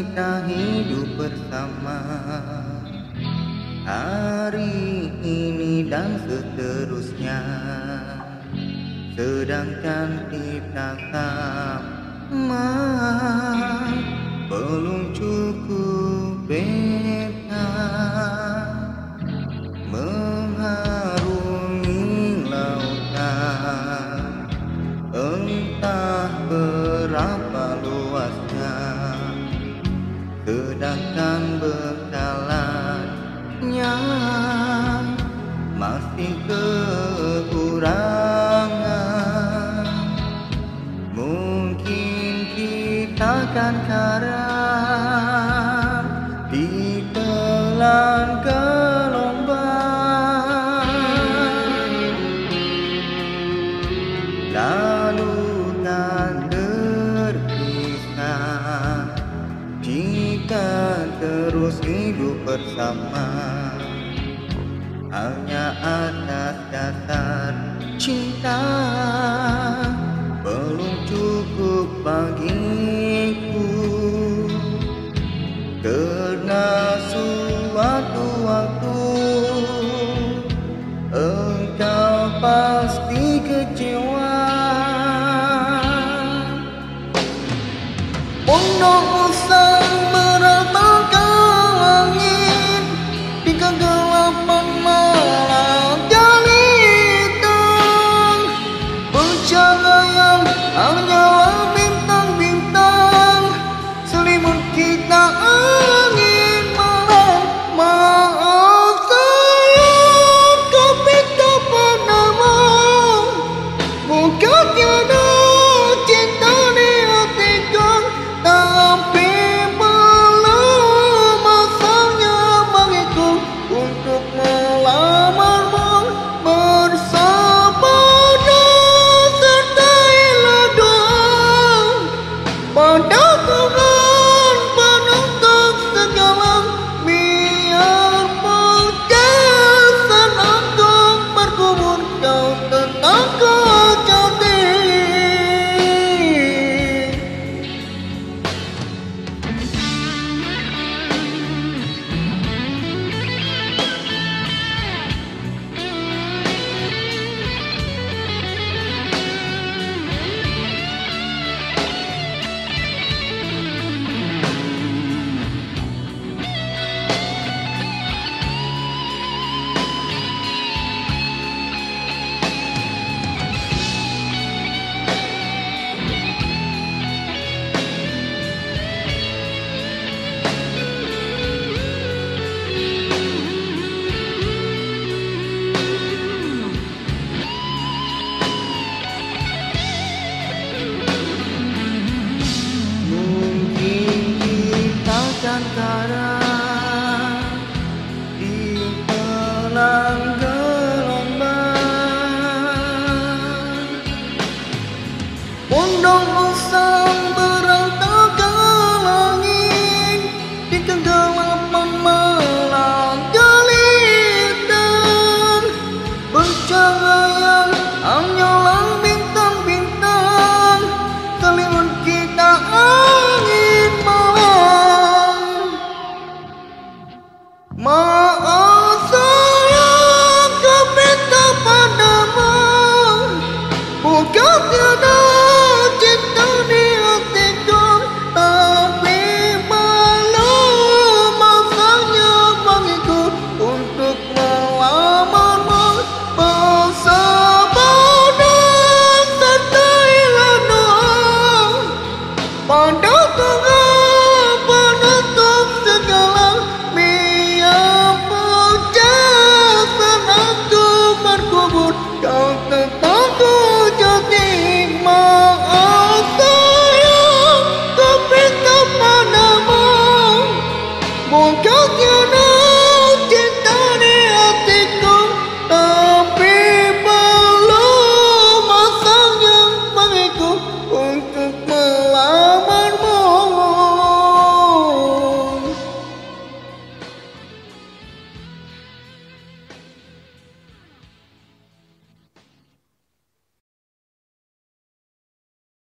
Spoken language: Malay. kita hidup bersama hari ini dan seterusnya, sedangkan kita sama belum cukup beta mengharungi lautan, entah berapa luasnya, sedangkan bekalannya masih kekurangan. Takkan karam ditelan ke gelombang, lalu tak terpisah jika terus hidup bersama hanya atas dasar cinta. Belum cukup bagiku, karena suatu waktu engkau pasti kecewa. Untuk usah meratakan langit di kegelapan malam dari itu, pencahayaan hanyalah bintang-bintang, selimut kita angin malam. Maaf sayang, kau pinta pernama, muka tiada cinta di hatiku. Tapi belum masanya bagiku untuk melamarmu bersama. Undang usang berantakan langit di kegelapan malam gelita, bercahaya hanyalah bintang-bintang, selimut kita angin malam. Maaf sayang, kau minta padamu, bukan tiada you know.